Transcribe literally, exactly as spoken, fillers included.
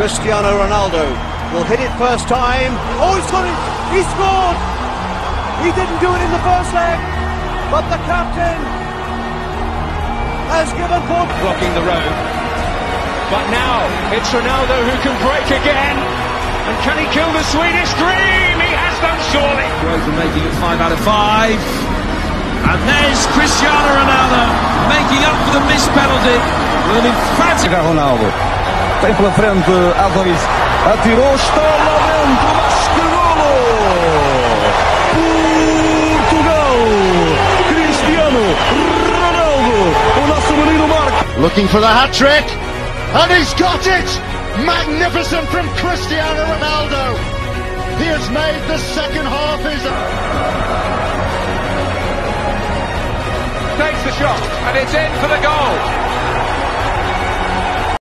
Cristiano Ronaldo will hit it first time. Oh, he's got it! He scored! He didn't do it in the first leg, but the captain has given for blocking the road. But now it's Ronaldo who can break again. And can he kill the Swedish dream? He has done surely. Grover making it five out of five. And there's Cristiano Ronaldo making up for the missed penalty with an emphatic Ronaldo. Tem pela frente Álvares, atirou, está lá dentro, mas que golo! Portugal! Cristiano Ronaldo, o nosso menino marca. Looking for the hat-trick, and he's got it! Magnificent from Cristiano Ronaldo! He has made the second half his own. Takes the shot, and it's in for the goal!